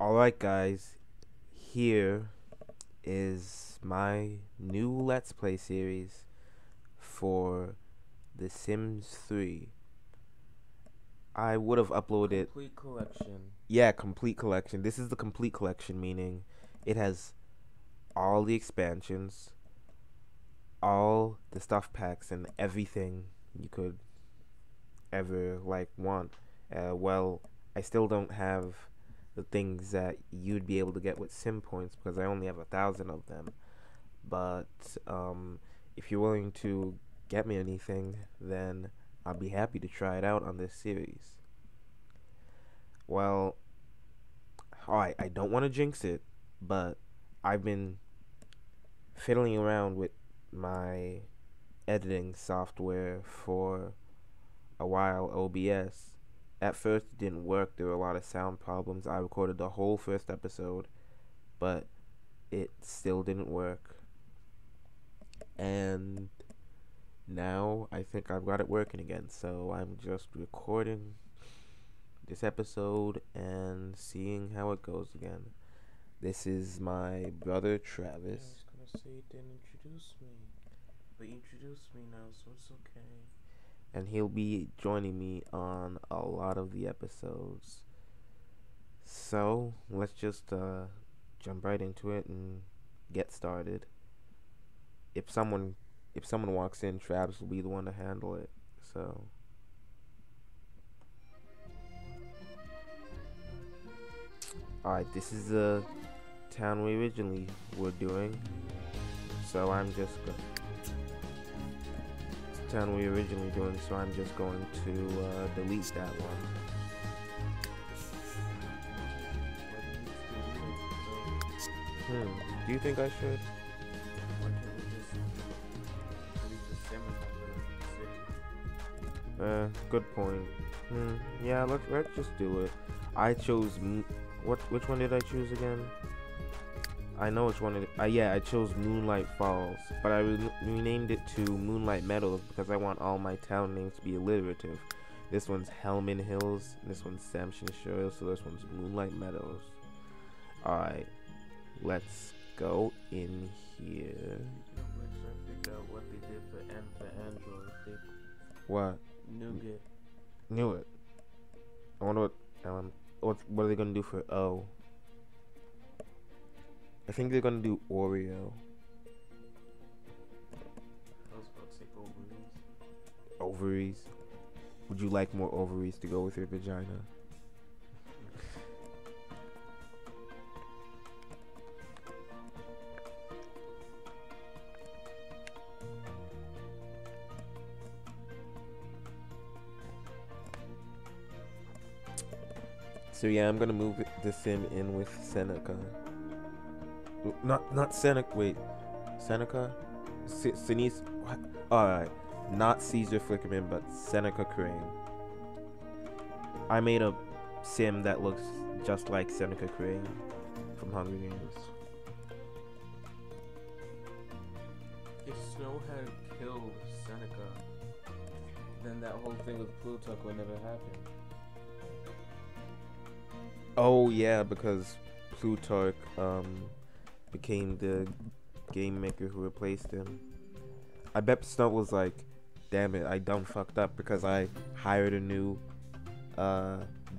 Alright guys, here is my new Let's Play series for The Sims 3. I would have uploaded... Complete collection. Yeah, complete collection. This is the complete collection, meaning it has all the expansions, all the stuff packs, and everything you could ever, like, want. Well, I still don't have the things that you'd be able to get with sim points because I only have 1,000 of them, but if you're willing to get me anything, then I'll be happy to try it out on this series. Well, alright, I don't want to jinx it, but I've been fiddling around with my editing software for a while, OBS. At first it didn't work, there were a lot of sound problems. I recorded the whole first episode, but it still didn't work. And now I think I've got it working again, so I'm just recording this episode and seeing how it goes again. This is my brother Travis. I was gonna say you didn't introduce me, but you introduced me now, so it's okay. And he'll be joining me on a lot of the episodes. So, let's just jump right into it and get started. If someone walks in, Travis will be the one to handle it. So, alright, this is the town we originally were doing. I'm just going to delete that one. Do you think I should? Good point. Yeah, let's just do it. I chose which one did I choose again? I know which one it is. Yeah, I chose Moonlight Falls, but I renamed it to Moonlight Meadows because I want all my town names to be alliterative. This one's Hellman Hills, this one's Samsonshire, so this one's Moonlight Meadows. Alright, let's go in here. I'm trying to figure out what they did for Android. What? Nougat. Knew it. I wonder what are they gonna do for O? I think they're gonna do Oreo. I was about to say ovaries. Ovaries? Would you like more ovaries to go with your vagina? So yeah, I'm gonna move the sim in with Seneca. Not Seneca, wait. Seneca? Sinise? What? Alright. Not Caesar Flickerman, but Seneca Crane. I made a sim that looks just like Seneca Crane from Hunger Games. If Snow had killed Seneca, then that whole thing with Plutarch would never happen. Oh yeah, because Plutarch, became the game maker who replaced him. I bet Snow was like, damn it, I done fucked up because I hired a new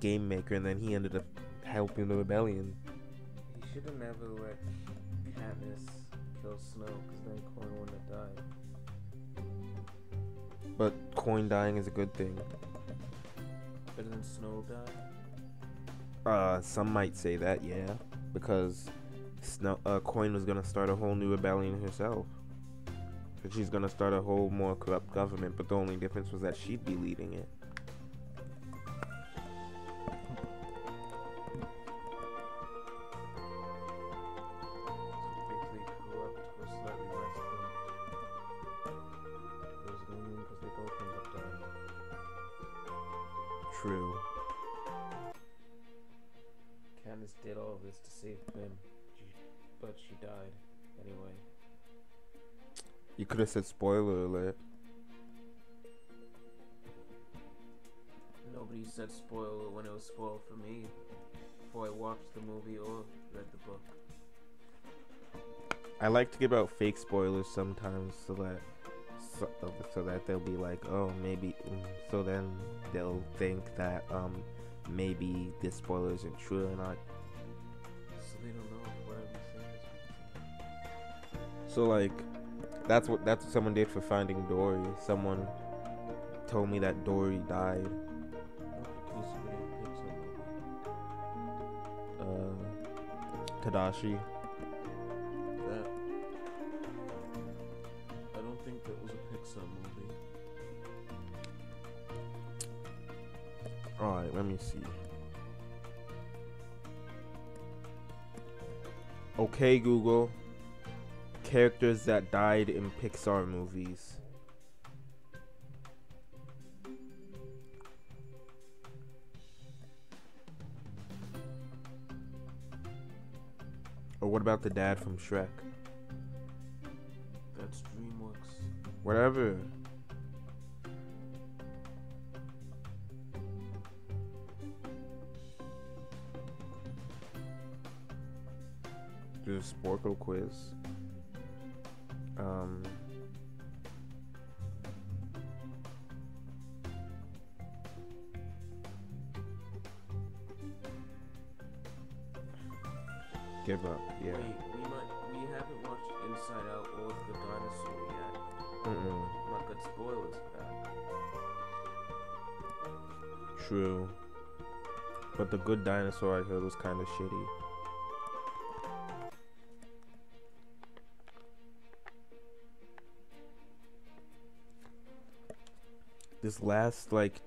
game maker and then he ended up helping the rebellion. He should have never let Cadmus kill Snow because then Coin wouldn't have died. But Coin dying is a good thing. Better than Snow die? Some might say that, yeah. Because Coin was gonna start a whole new rebellion herself. But she's gonna start a whole more corrupt government, but the only difference was that she'd be leading it. True. Cadmus did all this to save Ben. But she died anyway. You could have said spoiler alert. Nobody said spoiler when it was spoiled for me. Before I watched watched the movie or read the book. I like to give out fake spoilers sometimes so that they'll be like, oh, maybe, so then they'll think that maybe this spoiler isn't true or not. So they don't know what I'm saying. So like, that's what someone did for Finding Dory. Someone told me that Dory died. Tadashi. That, I don't think that was a Pixar movie. Alright, let me see. Okay, Google. Characters that died in Pixar movies. Or what about the dad from Shrek? That's DreamWorks. Whatever. Do a Sporcle quiz. Give up, yeah. Wait, we haven't watched Inside Out or The Good Dinosaur yet. Mm-mm. Not good spoilers for that. True. But The Good Dinosaur, I heard, was kind of shitty. This last, like,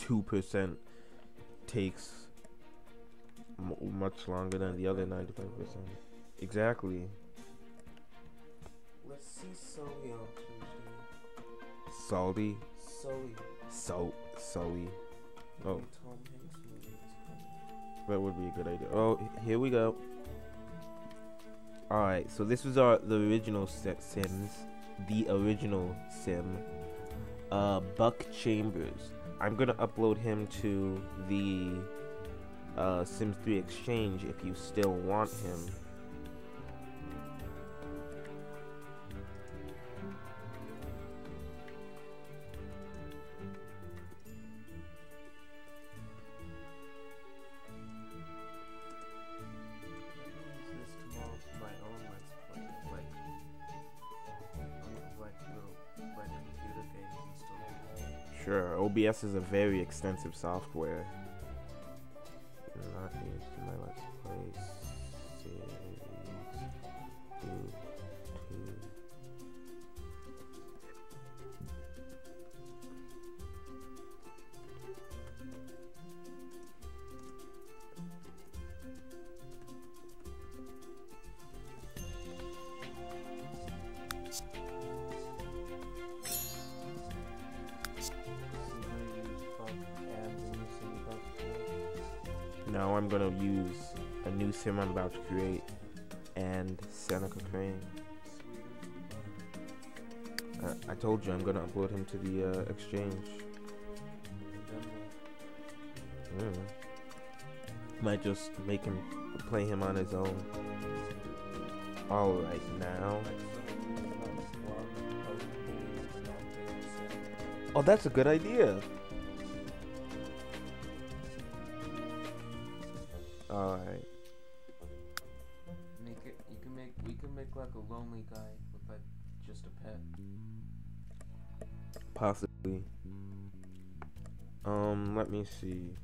2% takes much longer than the other 95%. Exactly. Let's see Sully on Tuesday. Sully? Sully. Sully. Oh. That would be a good idea. Oh, here we go. Alright, so this was the original Sims. The original Sim. Buck Chambers. I'm gonna upload him to the Sims 3 Exchange if you still want him. Sure, OBS is a very extensive software. Not used in my last place. Now I'm gonna use a new sim I'm about to create and Seneca Crane. I told you I'm gonna upload him to the exchange. Might just make him play him on his own. All right now. Oh, that's a good idea. Alright. Make it. We can make like a lonely guy with like just a pet. Possibly. Let me see.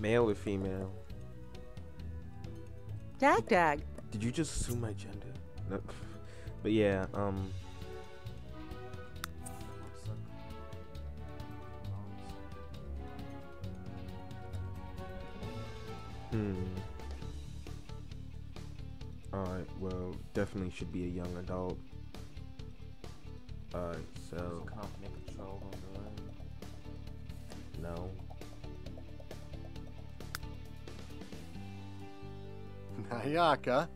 Male or female? Dag. Did you just assume my gender? No. But yeah, Alright, well, definitely should be a young adult. Alright, so... Competent control on the line. No. Nayaka.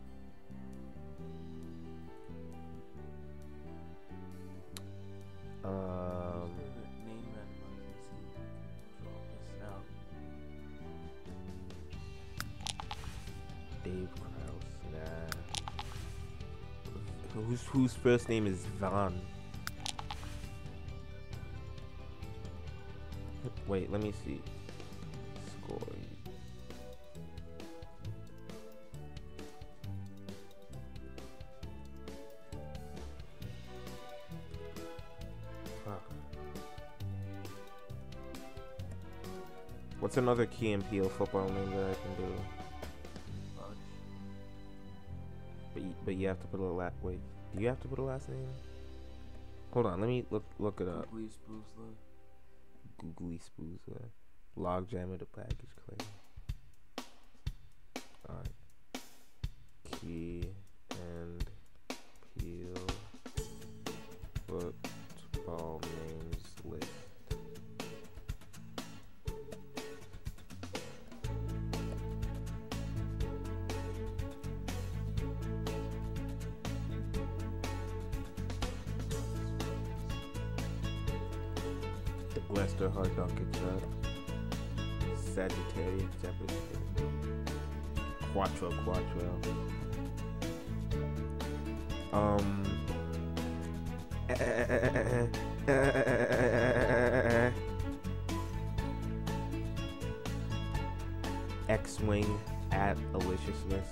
Dave Krause, nah. Whose first name is Van? Wait, let me see. Score. Huh. What's another Key and Peele football name that I can do? But you have to put a last. Wait, do you have to put a last name? Hold on, let me look it up. Googly Spoozler. Googly Spoozler. Logjam of the package clip. Alright. Key and Peele football names list. Lester Hard Dog Sagittarius Jefferson Quattro. X-Wing at Alicia Smith.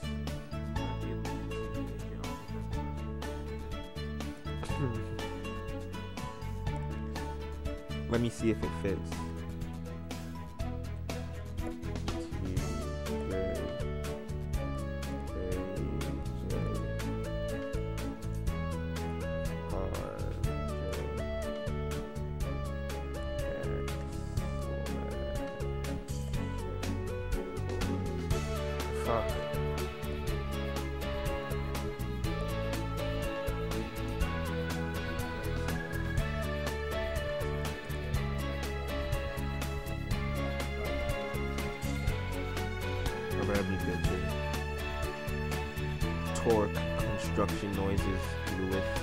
Let me see if it fits. Torque construction noises through the lift.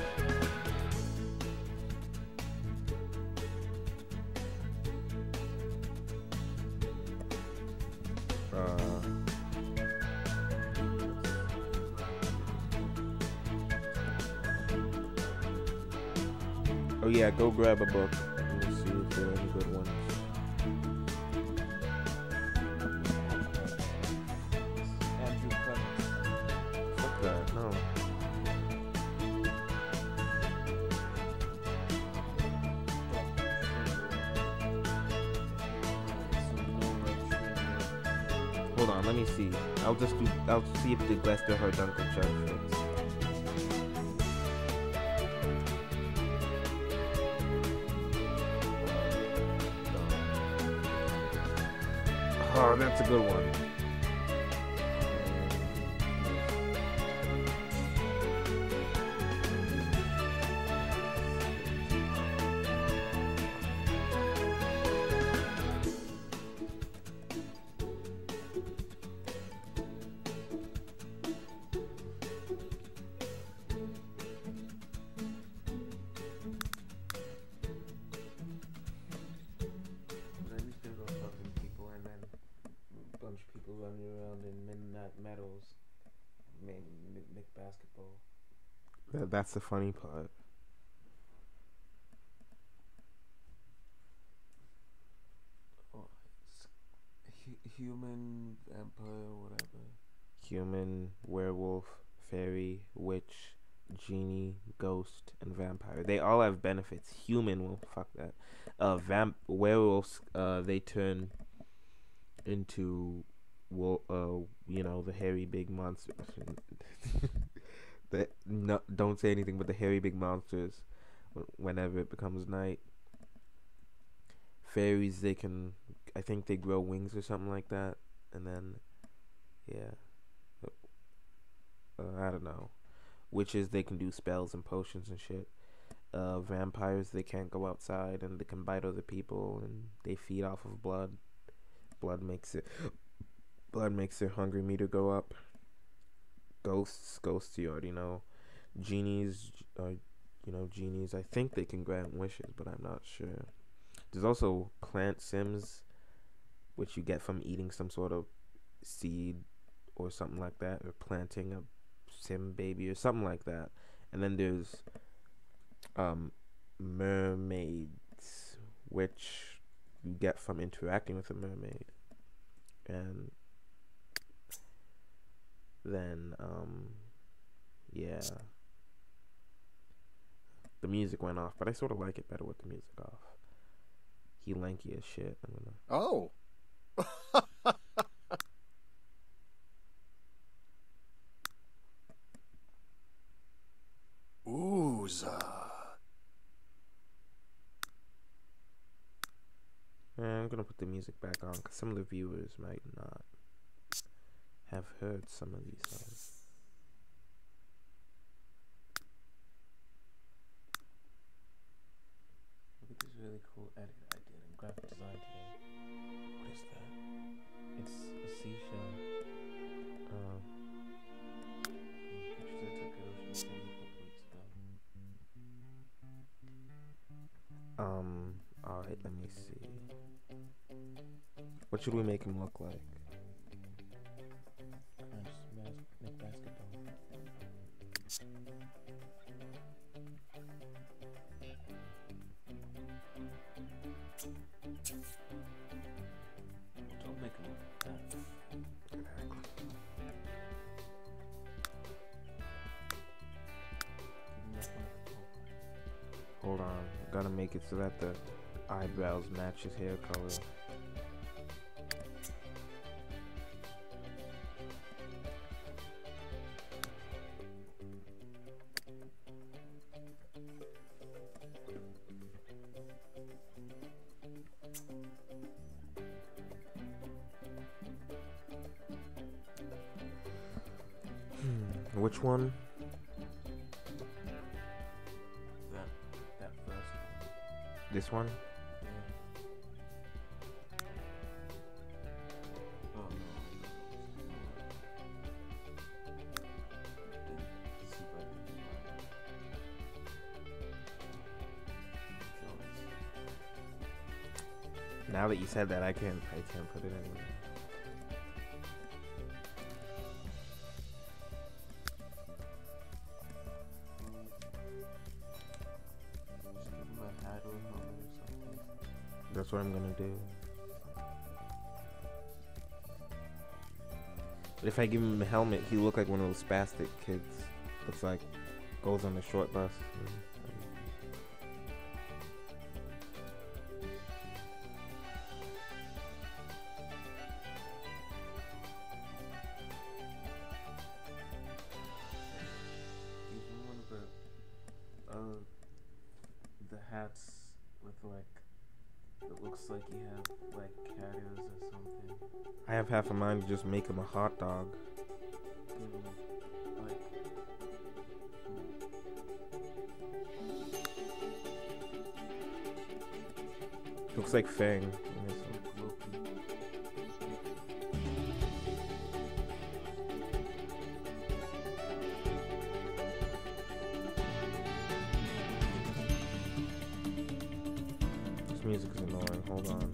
Oh yeah, go grab a book. Let me see if there are any good ones. I'll see if the Lester Hart Uncle Chuck fits. Oh, that's a good one. That's the funny part. Oh, human, vampire, whatever. Human, werewolf, fairy, witch, genie, ghost, and vampire. They all have benefits. Human, well, fuck that. Werewolves, they turn into, you know, the hairy big monsters. That no, don't say anything, but the hairy big monsters. Whenever it becomes night, fairies, they can, I think they grow wings or something like that, and then Yeah. I don't know. Witches, they can do spells and potions and shit. Vampires, they can't go outside and they can bite other people and they feed off of blood. Blood makes their hunger meter go up. Ghosts, you already know. Genies are, you know, genies. I think they can grant wishes, but I'm not sure. There's also plant sims, which you get from eating some sort of seed or something like that, or planting a sim baby or something like that. And then there's mermaids, which you get from interacting with a mermaid. And then yeah, the music went off, but I sort of like it better with the music off. He lanky as shit. Oh. Ooza. I'm gonna put the music back on because some of the viewers might not have heard some of these songs. Look at this really cool edit I did in graphic design today. What is that? It's a seashell. Pictures I took of ocean a couple weeks ago. Alright, let me see. What should we make him look like? Crangis McBasketball. Don't make him look like that. Exactly. Hold on, gotta make it so that the eyebrows match his hair color. Which one? That first one. This one? Now that you said that, I can't put it anywhere. That's what I'm gonna do. But if I give him a helmet, he'll look like one of those spastic kids. Looks like goes on the short bus. Half a mind to just make him a hot dog. Looks like Fang. This music is annoying. Hold on.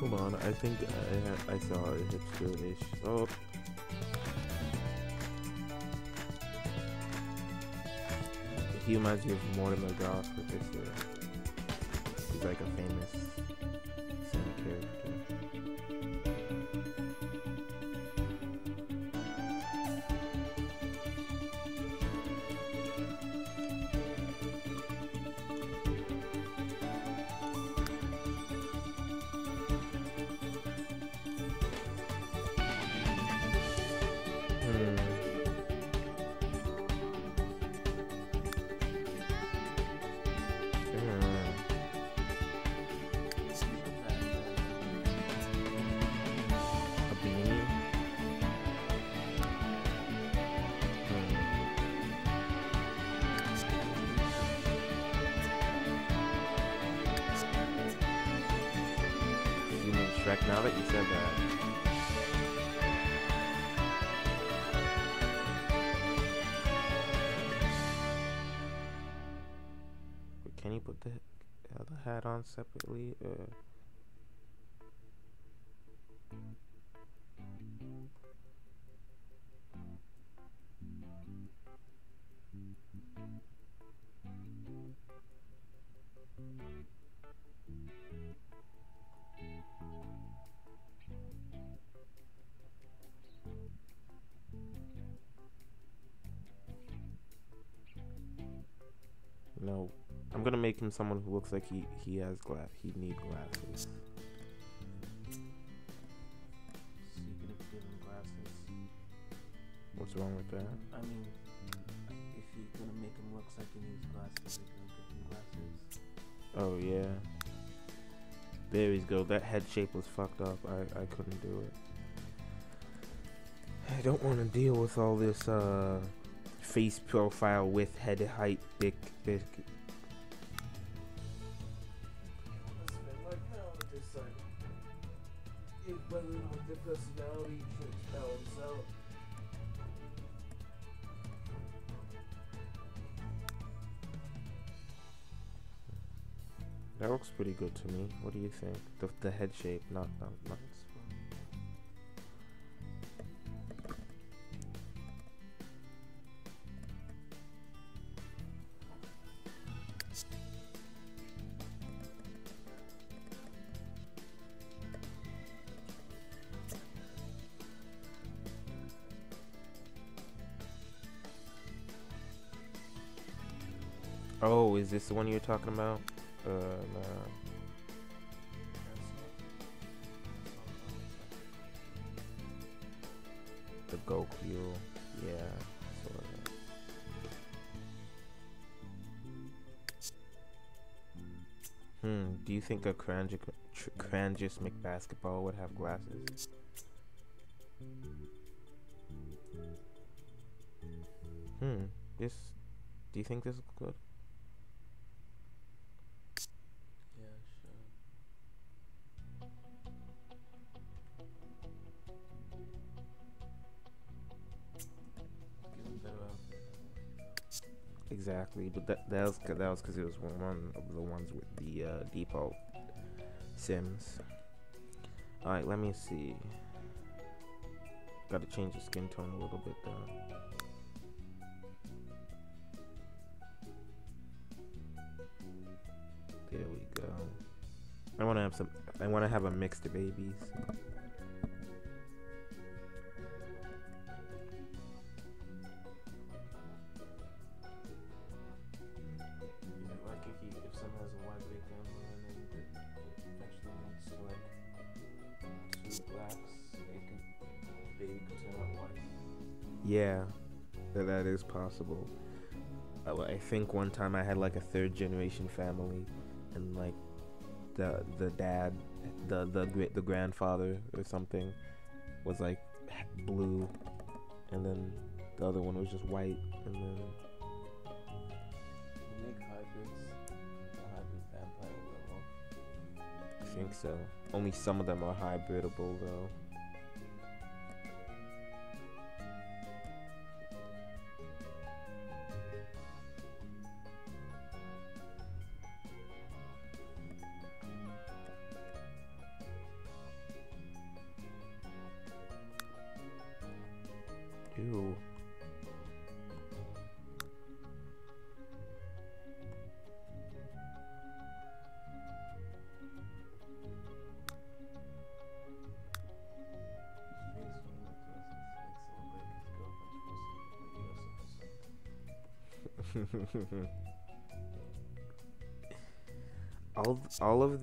Hold on, I think I saw a hipster-ish. Oh. He reminds me of Mortimer Goth, for sure. He's like a famous Sim character. Shrek, now that you said that. Can you put the other hat on separately? No, I'm gonna make him someone who looks like he has glass. He needs glasses. So you can give him glasses. What's wrong with that? I mean, if you're gonna make him look like he needs glasses, you're gonna give him glasses. Oh yeah. There we go. That head shape was fucked up. I couldn't do it. I don't want to deal with all this. Face profile with head height, dick. That looks pretty good to me. What do you think? The head shape, not. Oh, is this the one you're talking about? No. The Goku, yeah. Sort of. Do you think a Crangis McBasketball would have glasses? Do you think this is good? Exactly, but that was because it was one of the ones with the default Sims. All right, let me see. Got to change the skin tone a little bit though. There we go. I want to have a mix of babies. Yeah, that is possible. I think one time I had like a third generation family, and like the dad, the grandfather or something, was like blue, and then the other one was just white, and then. You make hybrids? A hybrid vampire werewolf. I think so. Only some of them are hybridable though. do? All of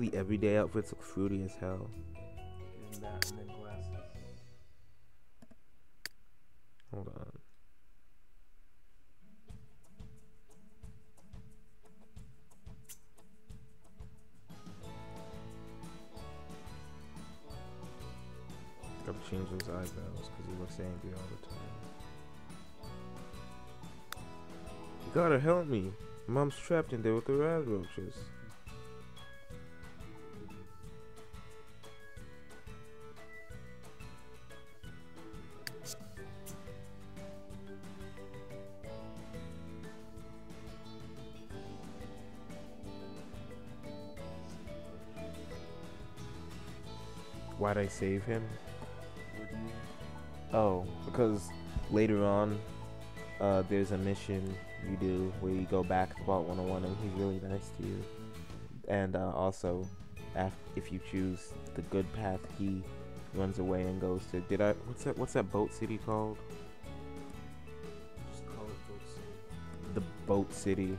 the everyday outfits look fruity as hell. Isn't that and then glasses? Hold on. Gotta change those eyebrows because he looks angry all the time. You gotta help me. Mom's trapped in there with the roadroaches. Why'd I save him? Oh, because later on, there's a mission you do where you go back to Vault 101 and he's really nice to you. And also, if you choose the good path, he runs away and goes to. Did I? What's that boat city called? Just call it Boat City. The Boat City.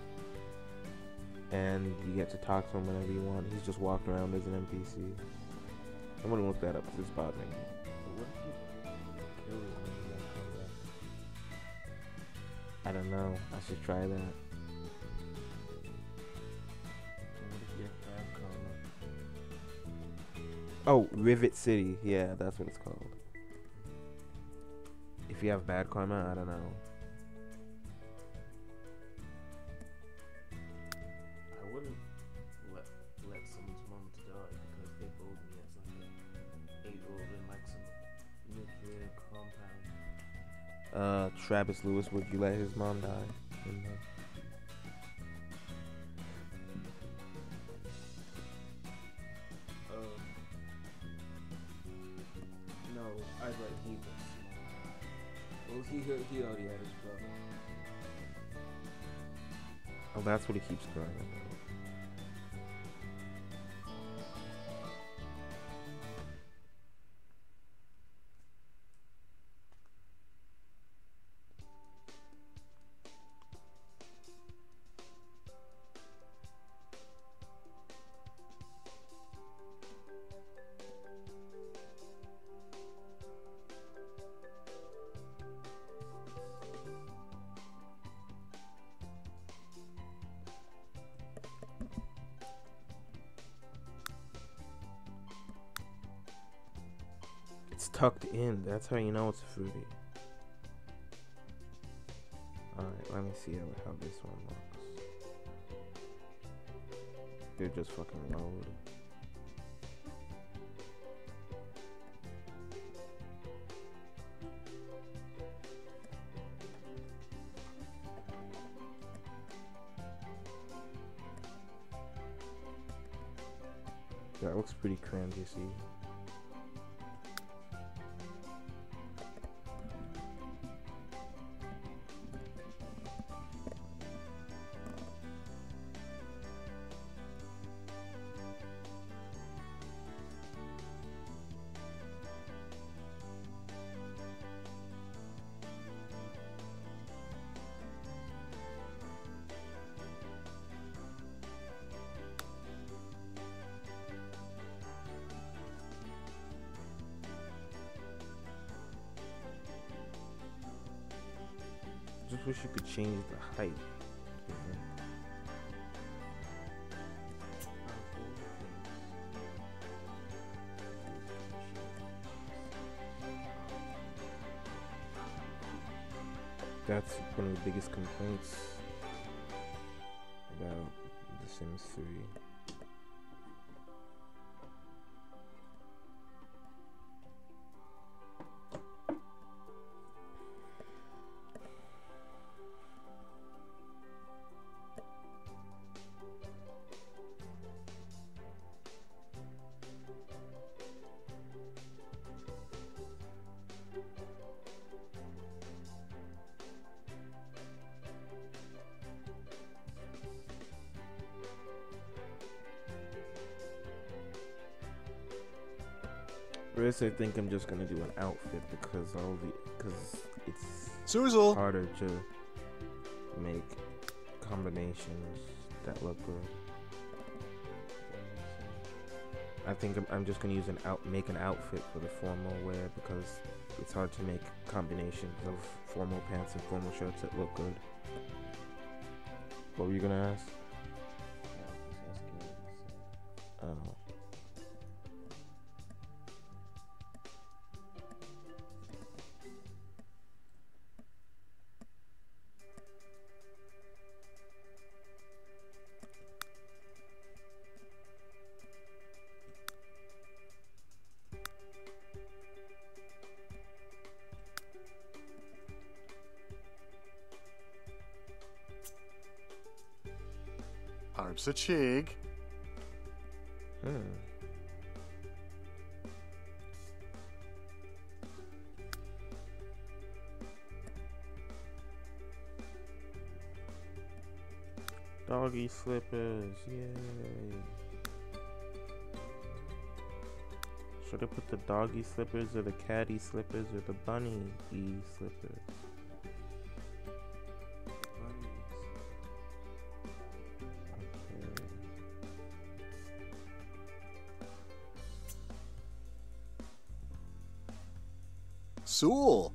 And you get to talk to him whenever you want. He's just walked around as an NPC. I'm gonna look that up because it's bothering me. I don't know. I should try that. What if you have called? Oh, Rivet City. Yeah, that's what it's called. If you have bad karma, I don't know. Travis Lewis, would you let his mom die? No, I'd let him. Well, he already had his brother. Oh, that's what he keeps crying about. Tucked in, that's how you know it's fruity. Alright, let me see how this one looks. They're just fucking loaded. That looks pretty Crangis-y. I wish you could change the height. That's one of the biggest complaints about The Sims 3. First, I think I'm just gonna do an outfit because it's Suzel. Harder to make combinations that look good. I think I'm just gonna use make an outfit for the formal wear because it's hard to make combinations of formal pants and formal shirts that look good. What were you gonna ask? Oh. Arms a chig. Doggy slippers, yay. Should I put the doggy slippers or the caddy slippers or the bunny slippers? Soul.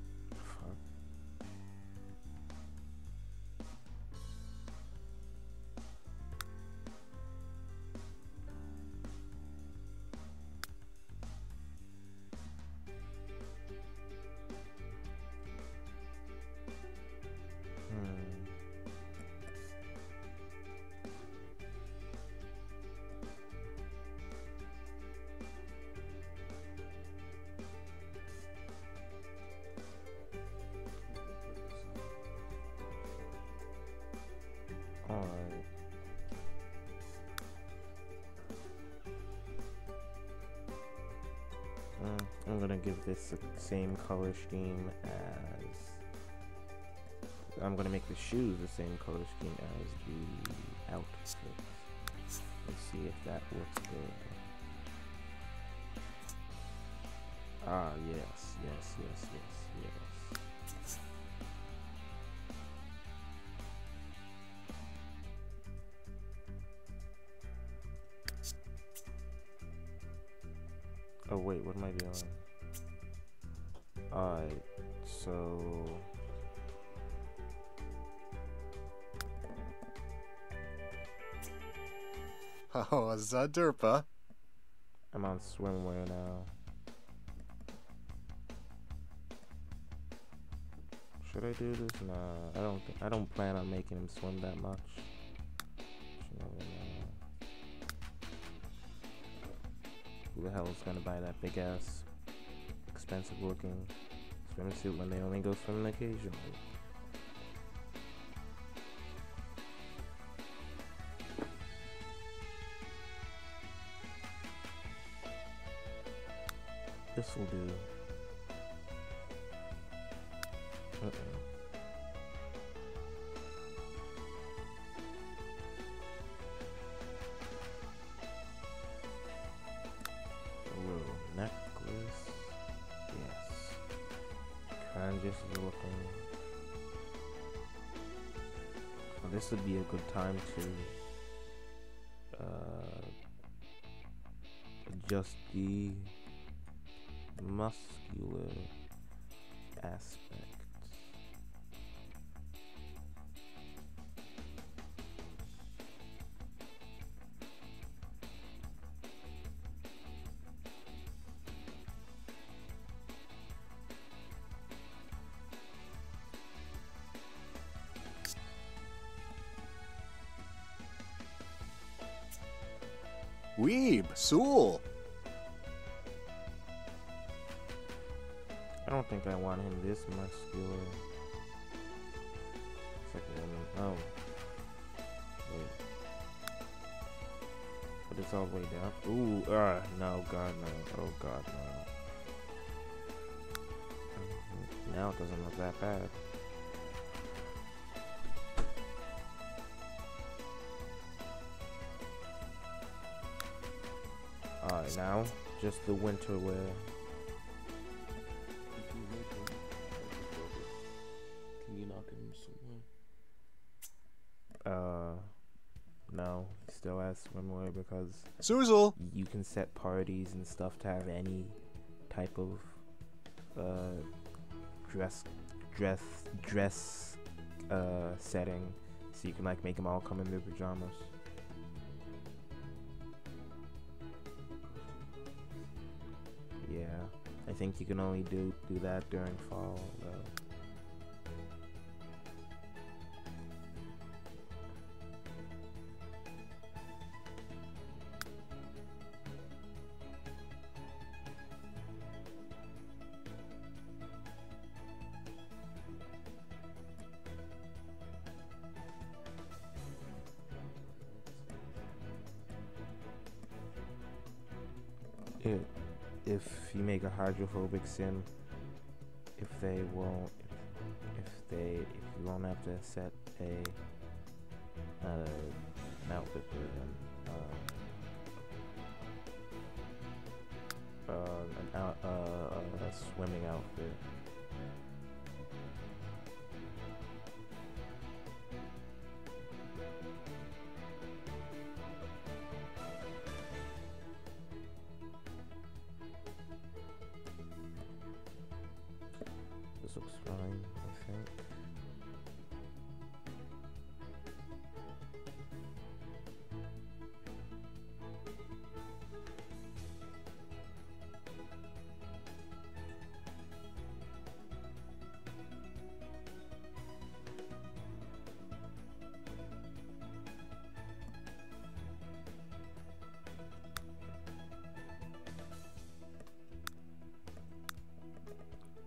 I'm gonna give this the same color scheme as... I'm gonna make the shoes the same color scheme as the outfits. Let's see if that looks good. Ah, yes. Oh wait, what am I doing? Alright, so... Oh, Zadurpa. I'm on swimwear now. Should I do this? Nah, I don't plan on making him swim that much. Who the hell is gonna buy that big ass, expensive looking swimsuit when they only go swimming occasionally? This will do. This would be a good time to adjust the muscular aspect. Weeb, Soul. I don't think I want him this muscular. It's like a woman. Oh. Wait. But it's all the way down. Ooh, no, God, no. Oh, God, no. Now it doesn't look that bad. Now, just the winter wear. because Suzel, you can set parties and stuff to have any type of dress setting, so you can like make them all come in their pajamas. Yeah, I think you can only do that during fall though. If you make a hydrophobic sim, if you won't have to set a an outfit for them, a swimming outfit.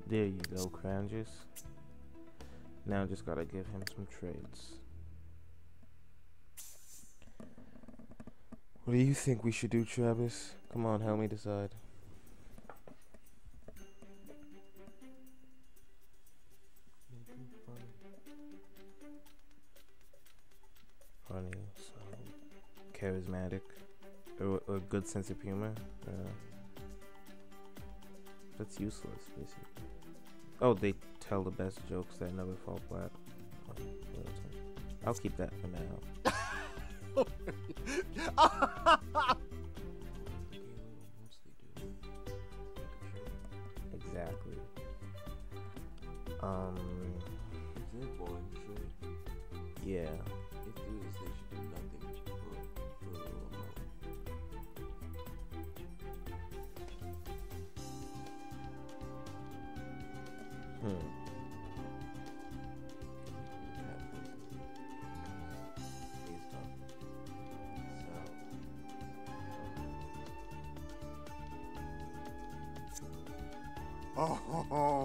There you go, Crangis. Now just gotta give him some trades. What do you think we should do, Travis? Come on, help me decide. Funny, so charismatic, or a good sense of humor. That's useless, basically. Oh, they tell the best jokes that never fall flat. I'll keep that for now. Exactly. Isn't it boring shit? Yeah. If it is, they should do nothing for a little while. Oh.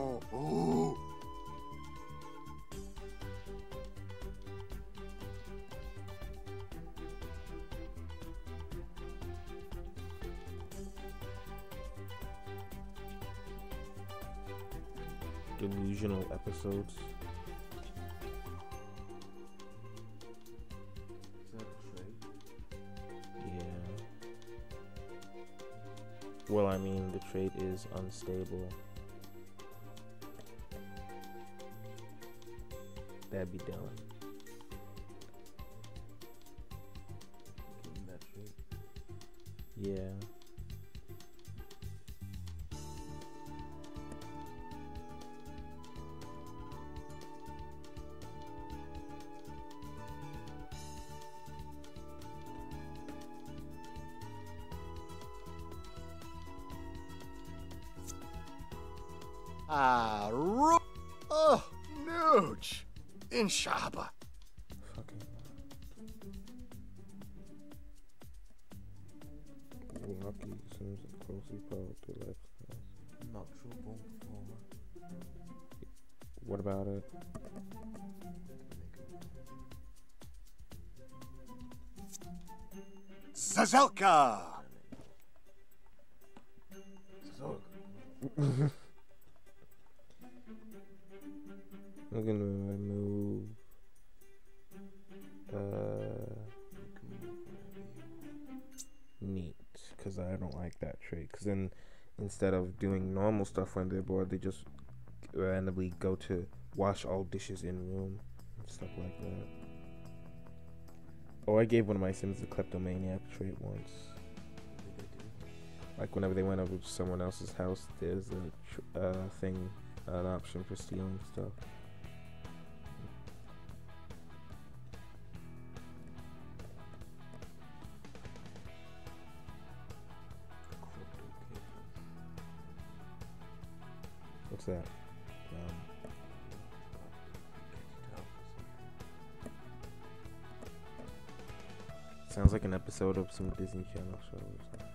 Delusional episodes. Is that a trait? Yeah. Well, I mean, the trait is unstable. That'd be Dylan. Give him that trait. Yeah. Oh, nooch! Inshaba! Fucking. Lucky Sims are closely followed to lifestyles. Not true, boom, performer. What about it? Zazelka! Zazelka. I'm gonna remove neat, because I don't like that trait, because then instead of doing normal stuff when they're bored, they just randomly go to wash all dishes in room and stuff like that. Oh, I gave one of my Sims the kleptomaniac trait once. Like whenever they went over to someone else's house, there's a thing, an option for stealing stuff. What's that? Sounds like an episode of some Disney Channel show or something.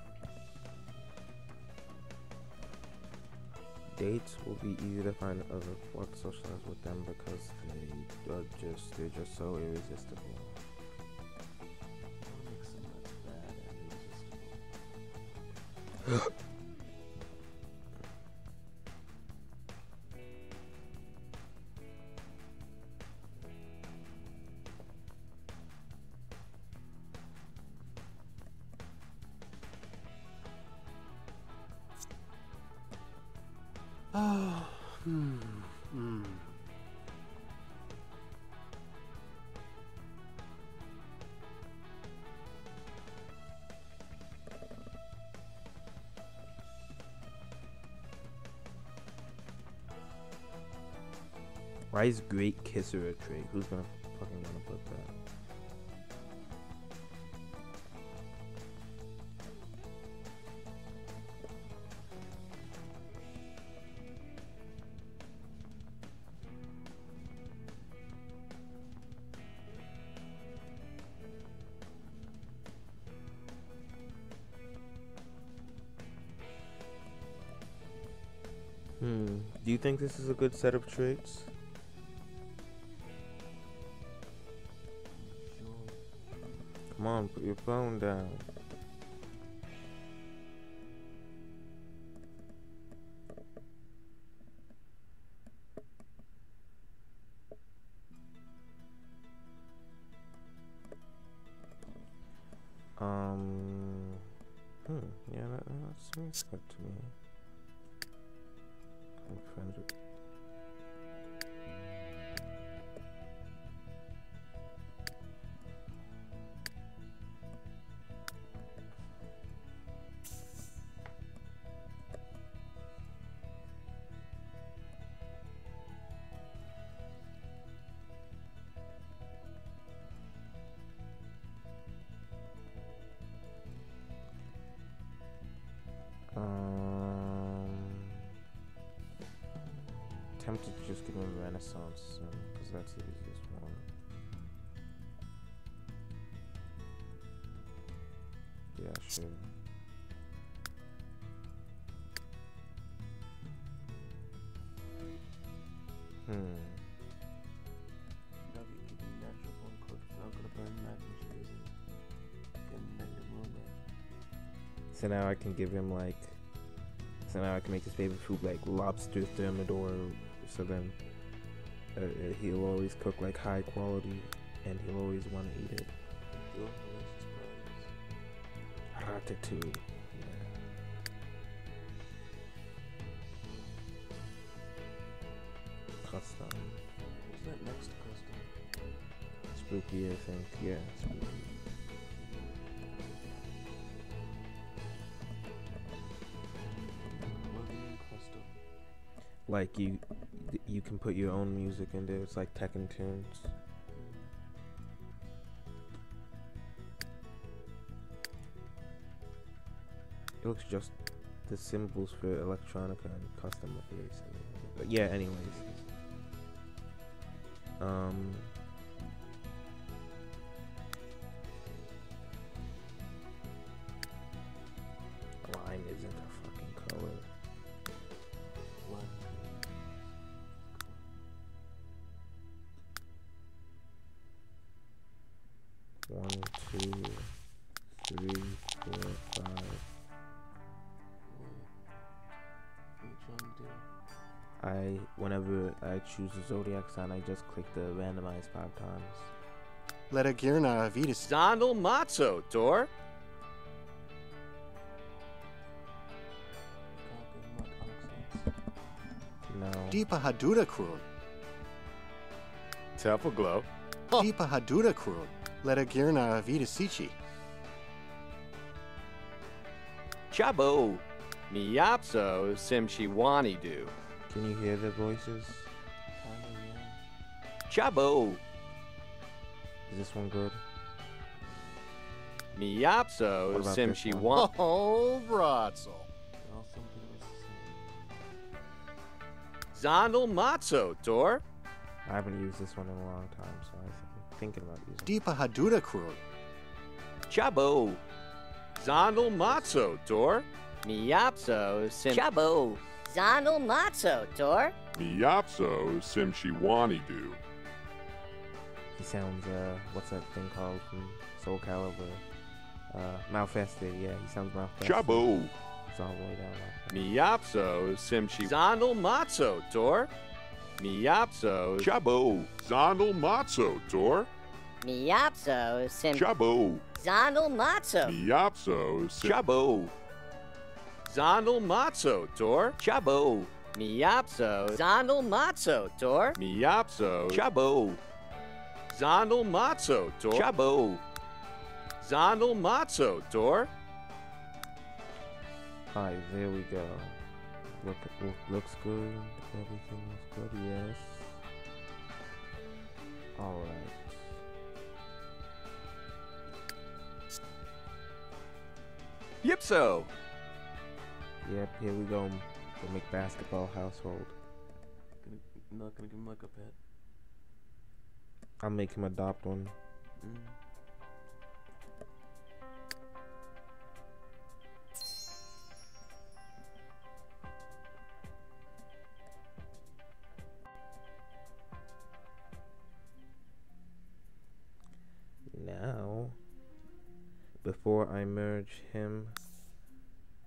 Dates will be easy to find other folk socialize with them because they are just so irresistible. Why is Great Kisser a trait? Who's gonna fucking wanna put that? Do you think this is a good set of traits? Come on, put your phone down. Yeah, that seems good to me. I'm friends with. Tempted to just give him Renaissance soon, because that's the easiest one. Yeah, sure. So now I can give him like. So now I can make his favorite food like lobster thermidor. So then he'll always cook like high quality and he'll always want to eat it. Ratatouille. Yeah. Custom. What's that next to custom? Spooky, I think. Yeah, spooky. What do you mean custom? Like you can put your own music in there. It's like Tekken tunes. It looks just the symbols for electronica and custom affiliates. But yeah, anyways. Lime isn't a fucking color. Whenever I choose the zodiac sign, I just click the randomize 5 times. Let a girna avidus Dondel Matzo, Dor. No. Deepa Haduda Krul. Tepel Glow. Deepa Haduda Krul. Ledagirna Vitasici. Chabo, Miyapso, Simshiwanidu. Can you hear the voices? Chabo. Is this one good? Miyapso, Simshiwanidu. Oh, Bratzel. Zondel Matzo, Tor. I haven't used this one in a long time, so I'm thinking about using it. Deepa Haduda Crew. Chabo. Zondel Matzo, Tor. Miyapso, Sim. Chabo. Zondel Matzo, Tor. Miyapso, Simshiwanidu. He sounds, what's that thing called from Soul Calibur? Malfesti, yeah, he sounds Malfesti. Chabo. It's all the way down there. Miyapso, Simshi. Zondel Matzo, Tor. Miyapso. Chabo. Zondel Matzo, Tor. Miyapso, Simshi. Chabo. Zondel Matzo. Miyapso, Simshi. Chabo. Zondel Matzo, Tor. Chabo. Miyapso. Zondel Matzo, Tor. Miyapso. Chabo. Zondel Matzo, Tor. Chabo. Zondel Matzo, Tor. Alright, there we go. Looks good. Everything looks good, yes. Alright. Yipso! Yep, here we go. The McBasketball household. I'm not gonna give him like a pet. I'll make him adopt one. Mm. Now, before I merge him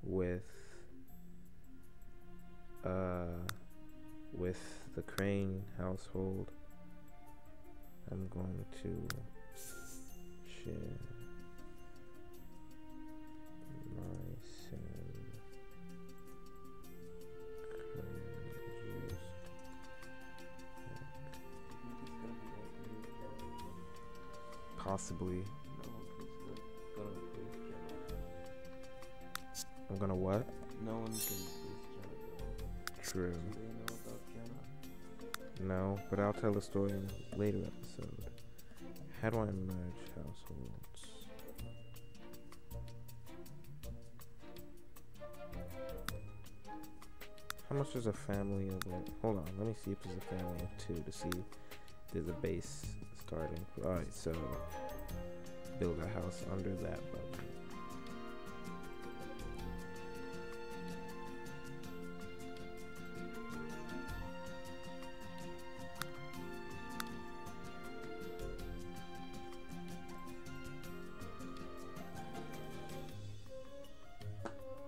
with the Crane household, I'm going to share my Sim Crane. Possibly. I'm gonna what? No one can. True. No, but I'll tell the story in a later episode. How do I merge households? How much is a family of like? Hold on, let me see if there's a family of two to see if there's a base. Starting. Alright, so build a house under that button.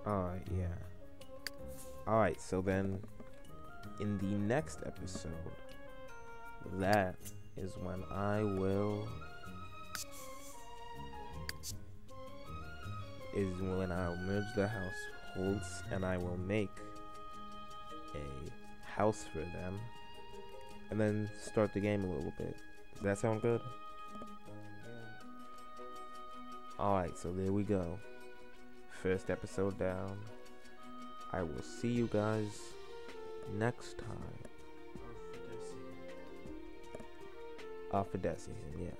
Alright, yeah. Alright, so then in the next episode, that is when I will I'll merge the households and I will make a house for them and then start the game a little bit. Does that sound good? Alright, so there we go. First episode down. I will see you guys next time. Off of Desi, yes.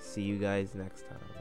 See you guys next time.